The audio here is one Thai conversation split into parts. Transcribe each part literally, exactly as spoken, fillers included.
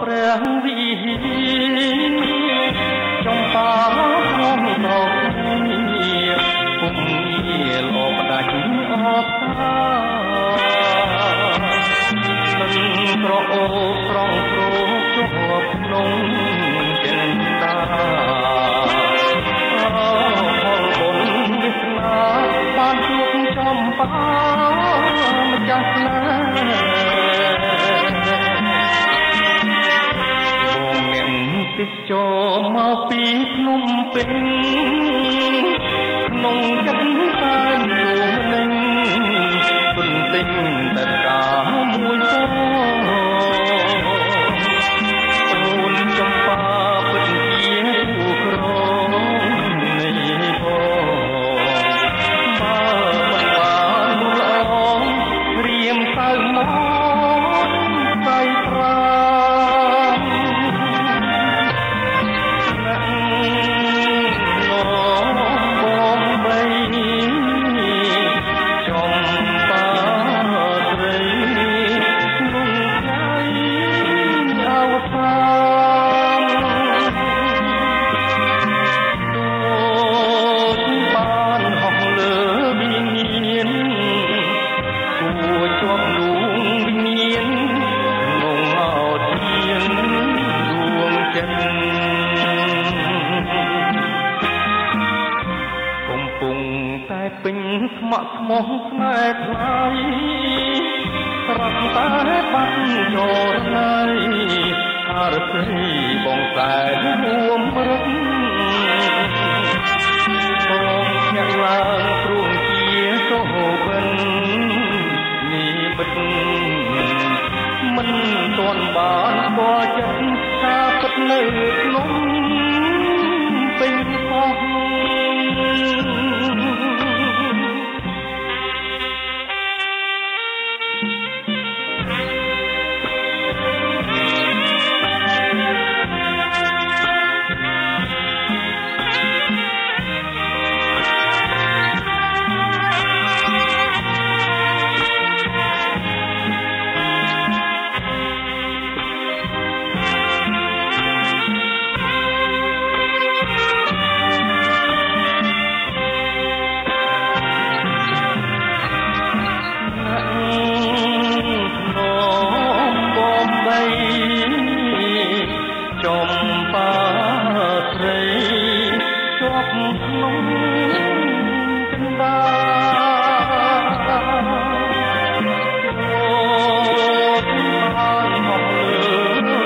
เปลืองวีจงฟ้าคงตกคงมีลมดังออกตามันกระโอครองโรคจบลงเป็นตาเอาพองบนวิสนาบานจุกจอมฟ้ามันจักนาติดจอมาปีพนมเป็นนงจันทร์ตาอยู่หนึ่งคนติ่งแต่กาหมุนโซ่ปูนจำปาปิดเยี่ยผู้ครองในพ่อมาบังบานบุญอ่องเรียมเติมมองใจพรมองแม่ไกลรักตาบันโยนในหาเพื่อบองสายรวมรักมองแค่ลางกรุงเกียร์โซบันนี่บันมัน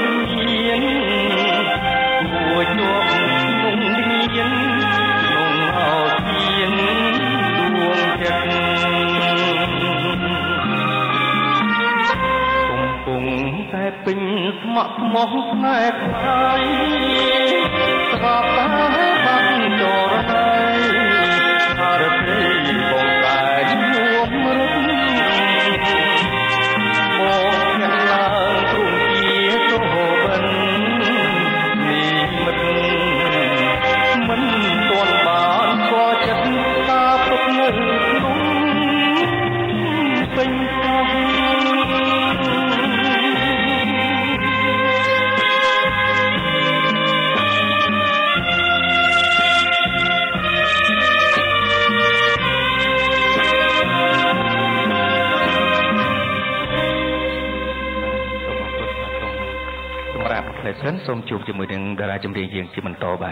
ตอนบานก็จะตาปัดเลยลงเป็นพมองแม่ไกลรักตาบังโจรใจหาเพื่อบองสายรวมรักมองแค่ลางกรุงเกียร์โซบันนี่มันมันตอนบานก็จะตาตกเงินลงเป็นทองฉันสมจูบจมูกหนึ่งดาราจำเรียงเยียงที่มันโตไป